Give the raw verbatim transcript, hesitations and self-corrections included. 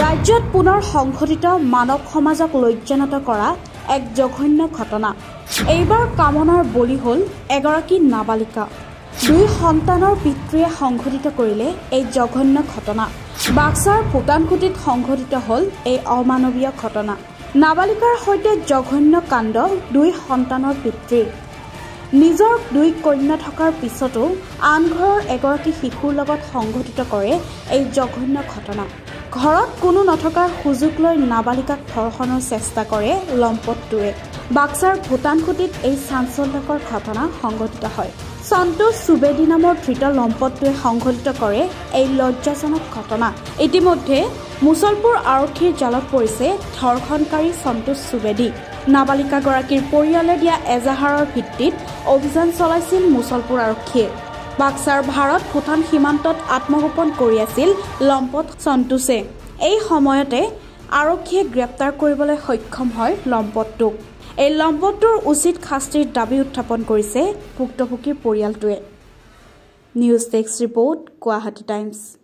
ৰাজ্যত পুনৰ সংঘটিত মানৱ সমাজক লজ্জানত কৰা এক জঘন্য ঘটনা। এইবাৰ কামনাৰ বলি হ'ল এগৰাকী নাবালিকা। দুই সন্তানৰ পিতৃয়ে সংঘটিত কৰিলে এই জঘন্য ঘটনা। বাক্সাৰ ভূটানকুটিত সংঘটিত হ'ল এই অমানৱীয় ঘটনা। নাবালিকাৰ সৈতে জঘন্য কাণ্ড দুই সন্তানৰ পিতৃৰ। নিজৰ দুই কন্যা থকাৰ পিছতো আন ঘৰৰ এগৰাকী শিশুৰ লগত সংঘটিত কৰে এই জঘন্য ঘটনা। ঘৰত কোনো নথকাৰ সুযোগ লৈ নাবালিকাক ধৰ্ষণৰ চেষ্টা কৰে লম্পটটোৱে। বাক্সাৰ ভূটানকুটিত এই চাঞ্চল্যকৰ ঘটনা সংঘটিত হয়। সন্তোষ সুবেদী নামৰ ধৃত লম্পটটোৱে সংঘটিত কৰে এই লজ্জাজনক ঘটনা। ইতিমধ্যে মুছলপুৰ আৰক্ষীৰ জালত পৰিছে ধৰ্ষণকাৰী সন্তোষ সুবেদী। নাবালিকাগৰাকীৰ পৰিয়ালে দিয়া এজাহাৰৰ ভিত্তিত অভিযান চলাইছিল মুছলপুৰ আৰক্ষীয়ে। বাক্সাৰ ভাৰত ভূটান সীমান্তত আত্মগোপন কৰি আছিল লম্পট সন্তোষে। এই সময়তে আৰক্ষীয়ে গ্ৰেপ্তাৰ কৰিবলৈ সক্ষম হয় লম্পটটোক। এই লম্পটটোৰ উচিত শাস্তিৰ দাবী উত্থাপন কৰিছে ভুক্তভোগীৰ পৰিয়ালটোৱে। News desk report, Guwahati times.